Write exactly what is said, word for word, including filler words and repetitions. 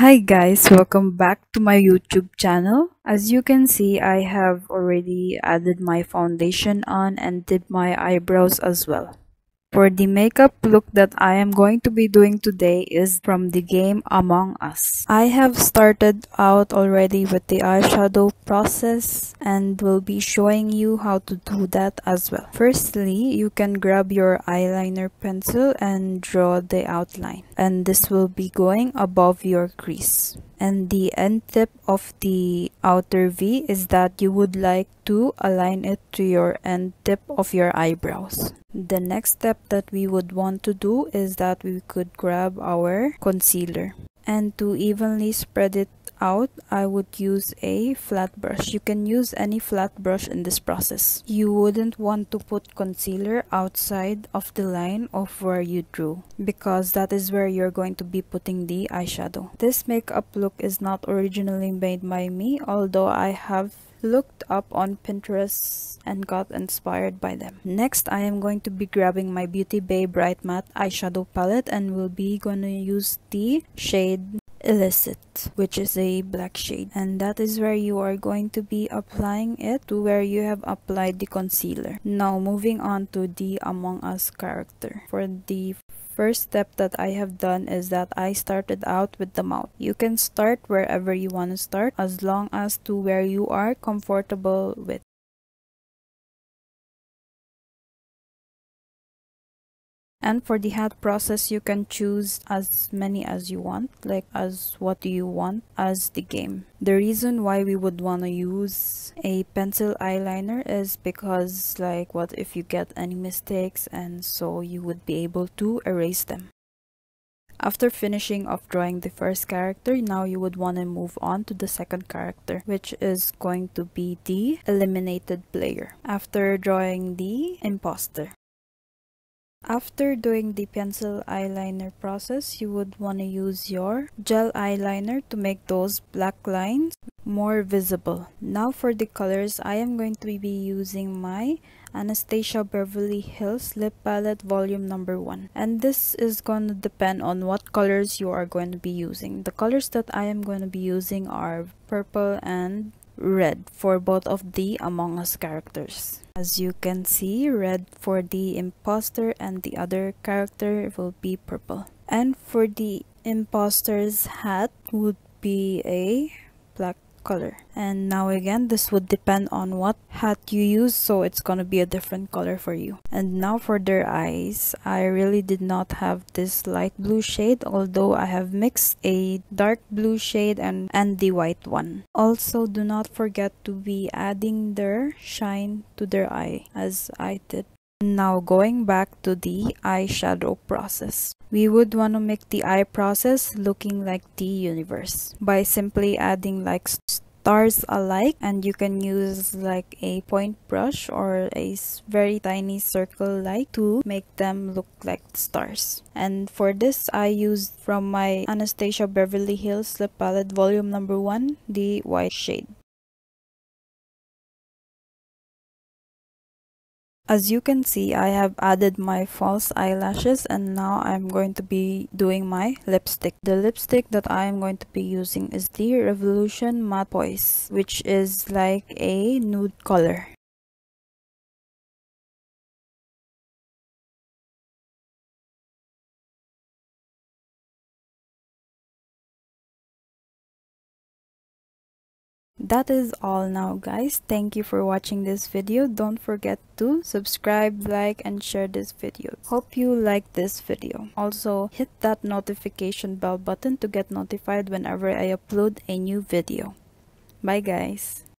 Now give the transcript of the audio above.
Hi guys, welcome back to my YouTube channel. As you can see, I have already added my foundation on and did my eyebrows as well. For the makeup look that I am going to be doing today is from the game Among Us. I have started out already with the eyeshadow process and will be showing you how to do that as well. Firstly, you can grab your eyeliner pencil and draw the outline. And this will be going above your crease. And the end tip of the outer V is that you would like to align it to your end tip of your eyebrows. The next step that we would want to do is that we could grab our concealer, and to evenly spread it out I would use a flat brush. You can use any flat brush in this process. You wouldn't want to put concealer outside of the line of where you drew, because that is where you're going to be putting the eyeshadow. This makeup look is not originally made by me, although I have looked up on Pinterest and got inspired by them. Next, I am going to be grabbing my Beauty Bay Bright Matte Eyeshadow Palette and will be gonna use the shade Illicit, which is a black shade, and that is where you are going to be applying it to where you have applied the concealer. Now moving on to the Among Us character. For the first step that I have done is that I started out with the mouth. You can start wherever you want to start, as long as to where you are comfortable with. And for the hat process, you can choose as many as you want, like as what do you want as the game. The reason why we would want to use a pencil eyeliner is because, like, what if you get any mistakes, and so you would be able to erase them. After finishing off drawing the first character, now you would want to move on to the second character, which is going to be the eliminated player, after drawing the imposter. After doing the pencil eyeliner process, you would want to use your gel eyeliner to make those black lines more visible. Now for the colors, I am going to be using my Anastasia Beverly Hills Lip Palette Volume Number one. And this is going to depend on what colors you are going to be using. The colors that I am going to be using are purple and red for both of the Among Us characters. As you can see, red for the imposter and the other character will be purple. And for the imposter's hat would be a black color. And now again, this would depend on what hat you use, so it's gonna be a different color for you. And now for their eyes, I really did not have this light blue shade, although I have mixed a dark blue shade and, and the white one. Also, do not forget to be adding their shine to their eye as I did. Now going back to the eyeshadow process, we would want to make the eye process looking like the universe by simply adding like stars alike, and you can use like a point brush or a very tiny circle light to make them look like stars. And for this, I used from my Anastasia Beverly Hills Lip Palette Volume Number one, the white shade. As you can see, I have added my false eyelashes, and now I'm going to be doing my lipstick. The lipstick that I am going to be using is the Revolution Matte Poise, which is like a nude color. That is all now guys. Thank you for watching this video. Don't forget to subscribe, like, and share this video. Hope you like this video. Also, hit that notification bell button to get notified whenever I upload a new video. Bye guys.